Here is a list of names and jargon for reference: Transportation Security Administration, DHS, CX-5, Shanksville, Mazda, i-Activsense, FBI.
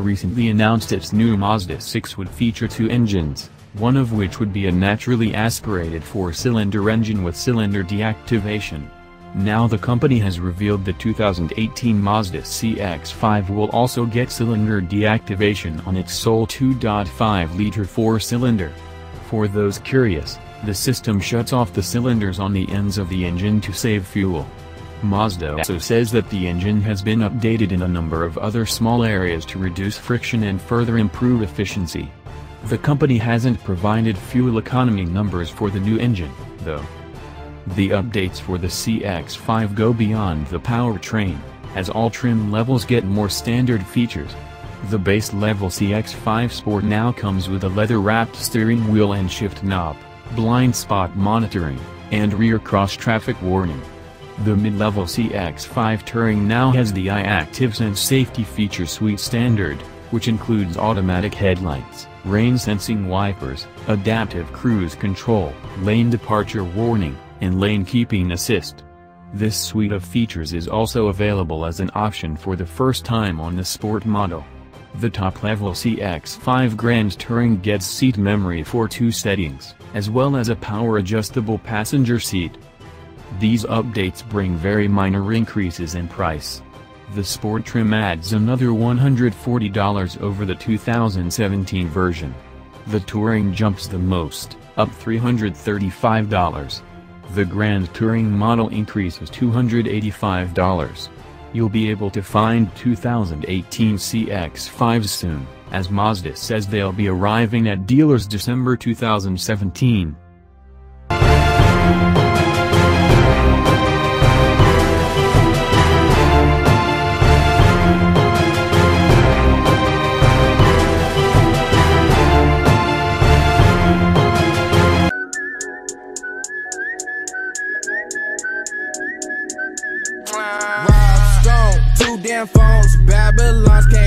Mazda recently announced its new Mazda 6 would feature two engines, one of which would be a naturally aspirated four-cylinder engine with cylinder deactivation. Now the company has revealed the 2018 Mazda CX-5 will also get cylinder deactivation on its sole 2.5-liter four-cylinder. For those curious, the system shuts off the cylinders on the ends of the engine to save fuel. Mazda also says that the engine has been updated in a number of other small areas to reduce friction and further improve efficiency. The company hasn't provided fuel economy numbers for the new engine, though. The updates for the CX-5 go beyond the powertrain, as all trim levels get more standard features. The base level CX-5 Sport now comes with a leather-wrapped steering wheel and shift knob, blind spot monitoring, and rear cross-traffic warning. The mid-level CX-5 Touring now has the i-Activsense safety feature suite standard, which includes automatic headlights, rain-sensing wipers, adaptive cruise control, lane departure warning, and lane keeping assist. This suite of features is also available as an option for the first time on the Sport model. The top-level CX-5 Grand Touring gets seat memory for two settings, as well as a power-adjustable passenger seat. These updates bring very minor increases in price. The Sport trim adds another $140 over the 2017 version. The Touring jumps the most, up $335. The Grand Touring model increases $285. You'll be able to find 2018 CX-5s soon, as Mazda says they'll be arriving at dealers December 2017. Two damn phones, Babylon's came.